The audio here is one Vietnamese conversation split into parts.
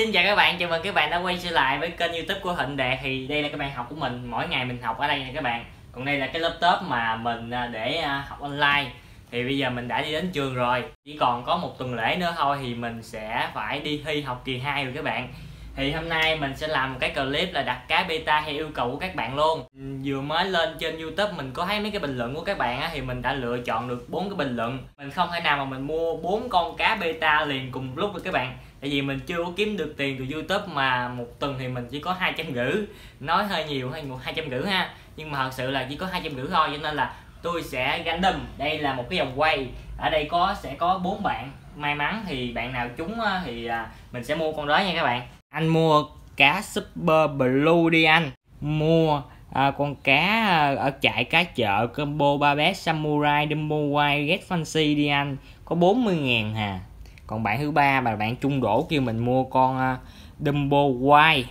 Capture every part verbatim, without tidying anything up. Xin chào các bạn, chào mừng các bạn đã quay trở lại với kênh YouTube của Thịnh Đạt. Thì đây là cái bàn học của mình, mỗi ngày mình học ở đây nè các bạn. Còn đây là cái laptop mà mình để học online. Thì bây giờ mình đã đi đến trường rồi, chỉ còn có một tuần lễ nữa thôi thì mình sẽ phải đi thi học kỳ hai rồi các bạn. Thì hôm nay mình sẽ làm một cái clip là đặt cá beta theo yêu cầu của các bạn luôn. Vừa mới lên trên YouTube mình có thấy mấy cái bình luận của các bạn á, thì mình đã lựa chọn được bốn cái bình luận. Mình không thể nào mà mình mua bốn con cá beta liền cùng lúc với các bạn, tại vì mình chưa có kiếm được tiền từ YouTube, mà một tuần thì mình chỉ có hai trăm rưỡi, nói hơi nhiều hay hai trăm rưỡi ha, nhưng mà thật sự là chỉ có hai trăm rưỡi thôi. Cho nên là tôi sẽ random. Đây là một cái vòng quay, ở đây có sẽ có bốn bạn, may mắn thì bạn nào trúng á, thì mình sẽ mua con đó nha các bạn. Anh mua cá Super Blue đi anh. Mua à, con cá ở trại cá chợ combo ba bé Samurai Dumbo White Red Fancy đi anh. Có bốn mươi ngàn hà. Còn bạn thứ ba là bạn Trung Đỗ kêu mình mua con uh, Dumbo White.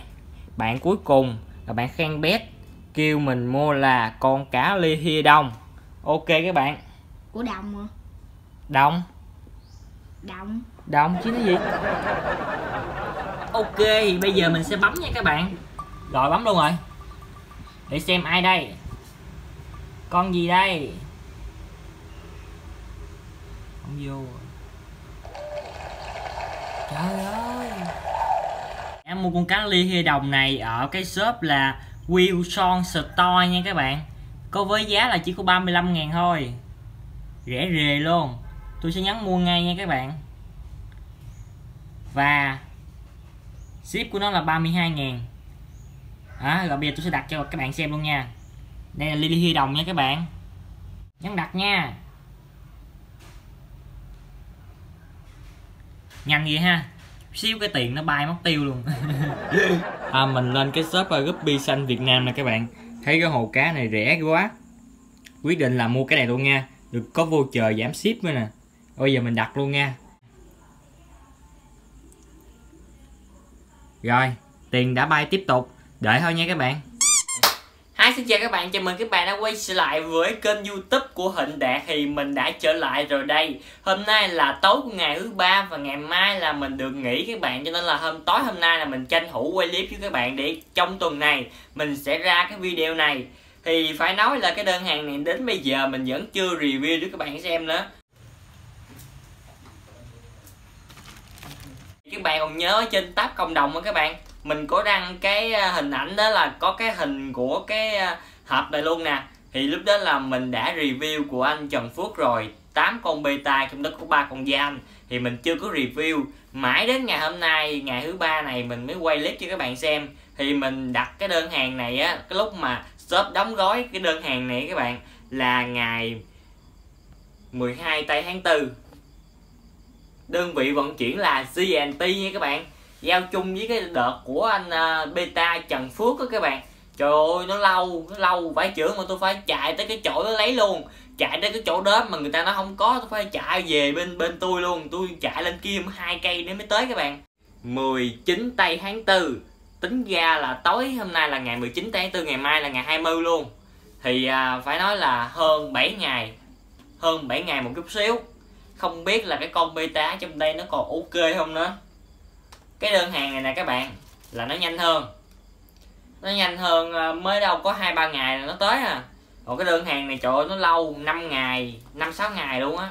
Bạn cuối cùng là bạn Khang Bét kêu mình mua là con cá ly hia đông. Ok các bạn. Của đồng hả? Đồng. Đồng. Đồng chứ cái gì? Ok, thì bây giờ mình sẽ bấm nha các bạn. Rồi bấm luôn rồi. Để xem ai đây. Con gì đây? Không vô. Trời ơi. Em mua con cá ly hia đồng này ở cái shop là Wilson Store nha các bạn. Có với giá là chỉ có ba mươi lăm ngàn thôi. Rẻ rề luôn. Tôi sẽ nhấn mua ngay nha các bạn. Và ship của nó là ba mươi hai ngàn. À, rồi bây giờ tôi sẽ đặt cho các bạn xem luôn nha. Đây là ly hia đồng nha các bạn. Nhấn đặt nha. Nhanh vậy ha. Xíu cái tiền nó bay mất tiêu luôn. À, mình lên cái shop Gupi Xanh Việt Nam nè các bạn. Thấy cái hồ cá này rẻ quá, quyết định là mua cái này luôn nha. Được có voucher giảm ship nữa nè. Bây giờ mình đặt luôn nha. Rồi, tiền đã bay tiếp tục. Đợi thôi nha các bạn. Hi, xin chào các bạn, chào mừng các bạn đã quay trở lại với kênh YouTube của Thịnh Đạt. Thì mình đã trở lại rồi đây. Hôm nay là tối của ngày thứ ba và ngày mai là mình được nghỉ các bạn. Cho nên là hôm tối hôm nay là mình tranh thủ quay clip với các bạn, để trong tuần này mình sẽ ra cái video này. Thì phải nói là cái đơn hàng này đến bây giờ mình vẫn chưa review cho các bạn xem nữa. Các bạn còn nhớ trên tab cộng đồng đó các bạn, mình có đăng cái hình ảnh đó là có cái hình của cái hộp này luôn nè. Thì lúc đó là mình đã review của anh Trần Phước rồi, tám con beta trong đó có ba con gian. Thì mình chưa có review, mãi đến ngày hôm nay, ngày thứ ba này mình mới quay clip cho các bạn xem. Thì mình đặt cái đơn hàng này á, cái lúc mà shop đóng gói cái đơn hàng này các bạn, là ngày mười hai tây tháng tư. Đơn vị vận chuyển là xê en tê nha các bạn. Giao chung với cái đợt của anh Betta Trần Phước đó các bạn. Trời ơi nó lâu, nó lâu vải chưởng mà tôi phải chạy tới cái chỗ đó lấy luôn. Chạy tới cái chỗ đó mà người ta nó không có, tôi phải chạy về bên bên tôi luôn. Tôi chạy lên kia hai cây nữa mới tới các bạn. mười chín tây tháng tư. Tính ra là tối hôm nay là ngày mười chín tây tháng tư, ngày mai là ngày hai mươi luôn. Thì à, phải nói là hơn bảy ngày. Hơn bảy ngày một chút xíu. Không biết là cái con beta trong đây nó còn ok không nữa. Cái đơn hàng này nè các bạn, là nó nhanh hơn. Nó nhanh hơn mới đâu có hai ba ngày là nó tới à. Còn cái đơn hàng này trời ơi nó lâu, năm ngày, năm sáu ngày luôn á.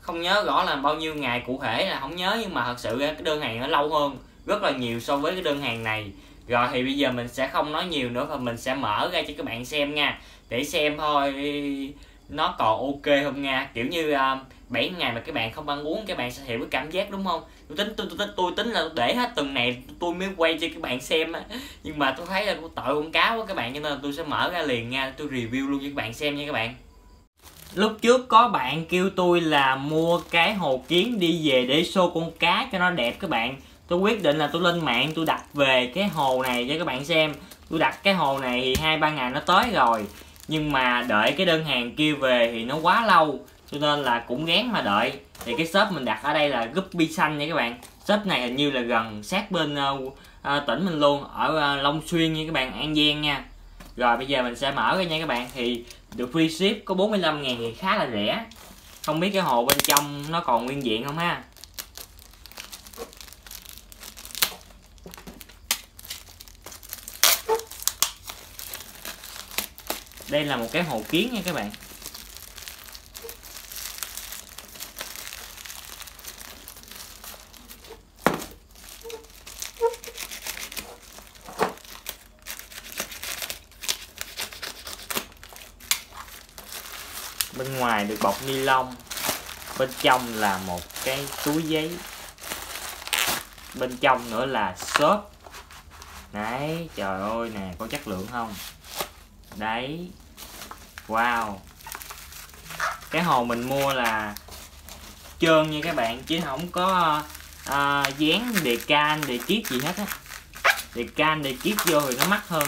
Không nhớ rõ là bao nhiêu ngày cụ thể là không nhớ, nhưng mà thật sự cái đơn hàng này nó lâu hơn rất là nhiều so với cái đơn hàng này. Rồi thì bây giờ mình sẽ không nói nhiều nữa và mình sẽ mở ra cho các bạn xem nha. Để xem thôi nó còn ok không nha. Kiểu như uh, bảy ngày mà các bạn không ăn uống, các bạn sẽ hiểu cái cảm giác đúng không. Tôi tính tôi, tôi, tôi, tôi tính là để hết tuần này tôi mới quay cho các bạn xem á. Nhưng mà tôi thấy là tôi tội con cá quá các bạn, cho nên là tôi sẽ mở ra liền nha. Tôi review luôn cho các bạn xem nha các bạn. Lúc trước có bạn kêu tôi là mua cái hồ kiến đi về để show con cá cho nó đẹp các bạn. Tôi quyết định là tôi lên mạng tôi đặt về cái hồ này cho các bạn xem. Tôi đặt cái hồ này thì hai ba ngày nó tới rồi. Nhưng mà đợi cái đơn hàng kia về thì nó quá lâu, cho nên là cũng gán mà đợi. Thì cái shop mình đặt ở đây là Ruby Xanh nha các bạn. Shop này hình như là gần sát bên uh, uh, tỉnh mình luôn, ở uh, Long Xuyên nha các bạn, An Giang nha. Rồi bây giờ mình sẽ mở ra nha các bạn. Thì được free ship có bốn mươi lăm ngàn thì khá là rẻ. Không biết cái hồ bên trong nó còn nguyên vẹn không ha. Đây là một cái hồ kiến nha các bạn. Bên ngoài được bọc ni lông, bên trong là một cái túi giấy, bên trong nữa là xốp. Đấy, trời ơi nè, có chất lượng không? Đấy, wow. Cái hồ mình mua là trơn nha các bạn, chứ không có à, dán đề can, đề kiết gì hết á. Đề can, đề kiết vô thì nó mắc hơn.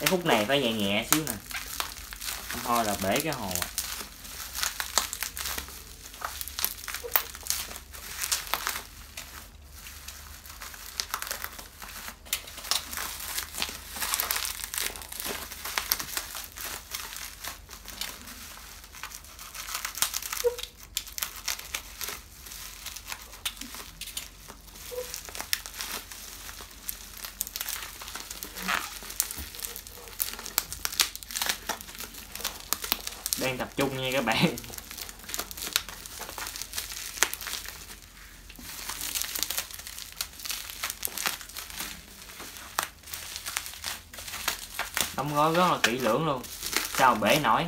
Cái khúc này phải nhẹ nhẹ xíu nè, không thôi là bể cái hồ. Đang tập trung nha các bạn. Đóng gói rất là kỹ lưỡng luôn, sao bể nổi.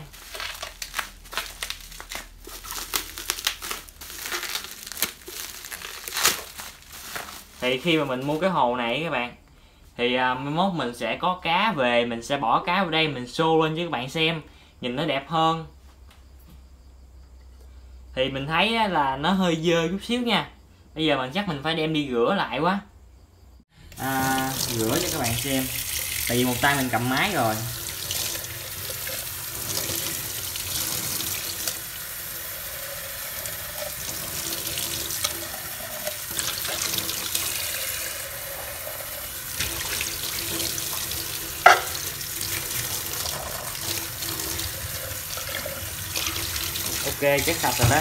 Thì khi mà mình mua cái hồ này các bạn, thì uh, mai mốt mình sẽ có cá về, mình sẽ bỏ cá vào đây mình show lên cho các bạn xem, nhìn nó đẹp hơn. Thì mình thấy là nó hơi dơ chút xíu nha. Bây giờ mình chắc mình phải đem đi rửa lại quá. À, rửa cho các bạn xem. Tại vì một tay mình cầm máy rồi. Ok, chắc sạch rồi đó.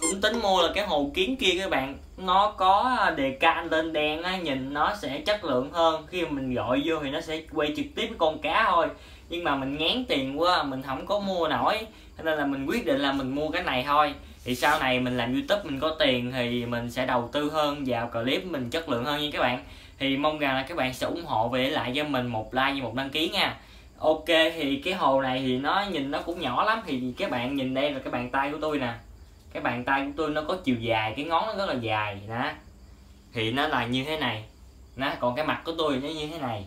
Cũng tính mua là cái hồ kiến kia các bạn, nó có đề can lên đèn á, nhìn nó sẽ chất lượng hơn. Khi mà mình gọi vô thì nó sẽ quay trực tiếp với con cá thôi. Nhưng mà mình ngán tiền quá, mình không có mua nổi, nên là mình quyết định là mình mua cái này thôi. Thì sau này mình làm YouTube mình có tiền thì mình sẽ đầu tư hơn vào clip mình chất lượng hơn nha các bạn. Thì mong rằng là các bạn sẽ ủng hộ về lại cho mình một like và một đăng ký nha. Ok, thì cái hồ này thì nó nhìn nó cũng nhỏ lắm. Thì các bạn nhìn đây là cái bàn tay của tôi nè. Cái bàn tay của tôi nó có chiều dài, cái ngón nó rất là dài đó. Thì nó là như thế này đó. Còn cái mặt của tôi nó như thế này.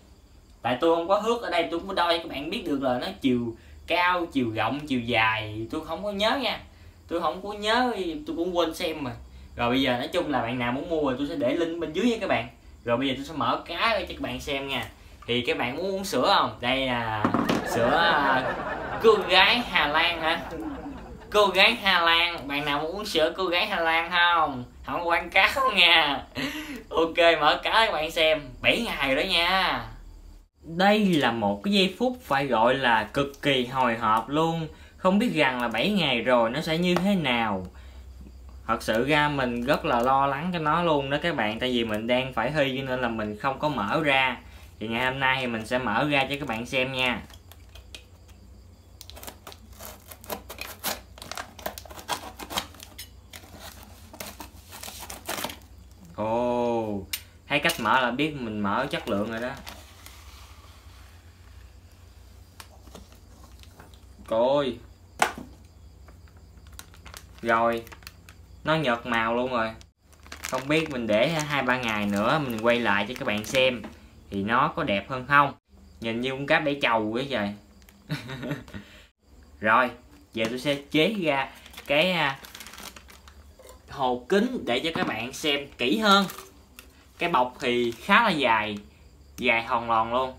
Tại tôi không có hước ở đây, tôi không có đo cho các bạn biết được là nó chiều cao, chiều rộng, chiều dài. Tôi không có nhớ nha, tôi không có nhớ, tôi cũng quên xem mà. Rồi bây giờ nói chung là bạn nào muốn mua thì tôi sẽ để link bên dưới nha các bạn. Rồi bây giờ tôi sẽ mở cá cho các bạn xem nha. Thì các bạn muốn uống sữa không? Đây là sữa cô gái Hà Lan hả? Cô gái Hà Lan. Bạn nào muốn uống sữa cô gái Hà Lan không? Không quảng cáo nha. Ok, mở cá cho các bạn xem. bảy ngày rồi đó nha. Đây là một cái giây phút phải gọi là cực kỳ hồi hộp luôn. Không biết rằng là bảy ngày rồi nó sẽ như thế nào. Thật sự ra mình rất là lo lắng cho nó luôn đó các bạn. Tại vì mình đang phải hy cho nên là mình không có mở ra. Thì ngày hôm nay thì mình sẽ mở ra cho các bạn xem nha. Ồ, thấy cách mở là biết mình mở chất lượng rồi đó. Coi. Rồi, nó nhợt màu luôn rồi. Không biết mình để hai ba ngày nữa mình quay lại cho các bạn xem thì nó có đẹp hơn không. Nhìn như con cá bể trầu quá trời. Rồi, giờ tôi sẽ chế ra cái hồ kính để cho các bạn xem kỹ hơn. Cái bọc thì khá là dài, dài hòn lòn luôn.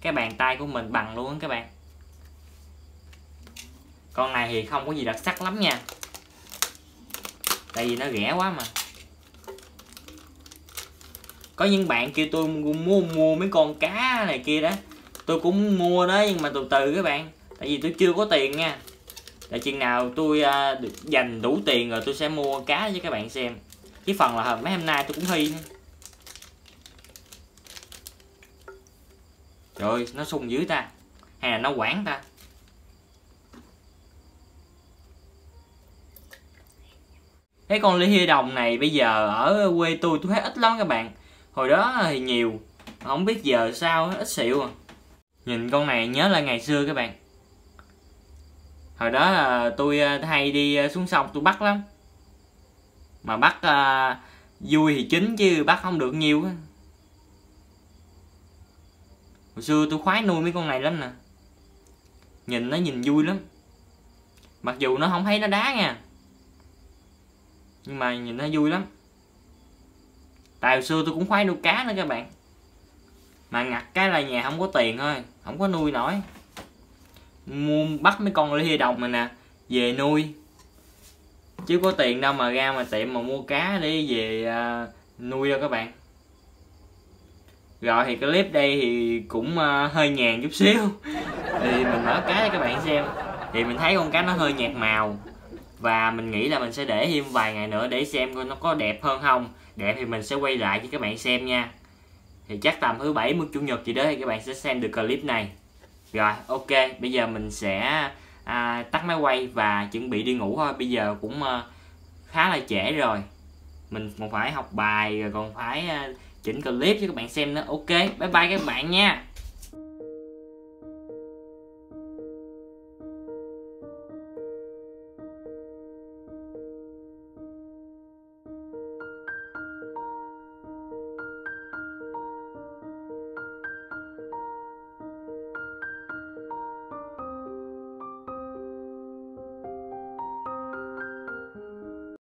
Cái bàn tay của mình bằng luôn các bạn. Con này thì không có gì đặc sắc lắm nha, tại vì nó rẻ quá mà. Có những bạn kêu tôi mua mua mấy con cá này kia đó, tôi cũng mua đó nhưng mà từ từ các bạn, tại vì tôi chưa có tiền nha. Là chừng nào tôi uh, được dành đủ tiền rồi tôi sẽ mua cá với các bạn xem. Cái phần là mấy hôm nay tôi cũng thi nữa. Trời ơi, nó sung dưới ta. Hay là nó quảng ta. Cái con ly hia đồng này bây giờ ở quê tôi tôi thấy ít lắm các bạn. Hồi đó thì nhiều, không biết giờ sao ít xịu à. Nhìn con này nhớ lại ngày xưa các bạn. Hồi đó là tôi hay đi xuống sông tôi bắt lắm. Mà bắt à, vui thì chính chứ bắt không được nhiều. Hồi xưa tôi khoái nuôi mấy con này lắm nè. Nhìn nó nhìn vui lắm. Mặc dù nó không thấy nó đá nha, nhưng mà nhìn nó vui lắm. Tại hồi xưa tôi cũng khoái nuôi cá nữa các bạn. Mà ngặt cái là nhà không có tiền thôi, không có nuôi nổi. Mua bắt mấy con ly đồng này nè về nuôi, chứ có tiền đâu mà ra mà tiệm mà mua cá để về à, nuôi đâu các bạn. Rồi thì clip đây thì cũng à, hơi nhàn chút xíu. Thì mình mở cá cho các bạn xem. Thì mình thấy con cá nó hơi nhạt màu, và mình nghĩ là mình sẽ để thêm vài ngày nữa để xem coi nó có đẹp hơn không. Đẹp thì mình sẽ quay lại cho các bạn xem nha. Thì chắc tầm thứ bảy mức chủ nhật gì đó thì các bạn sẽ xem được clip này. Rồi ok, bây giờ mình sẽ à, tắt máy quay và chuẩn bị đi ngủ thôi. Bây giờ cũng à, khá là trễ rồi. Mình còn phải học bài rồi còn phải à, chỉnh clip cho các bạn xem nữa. Ok, bye bye các bạn nha.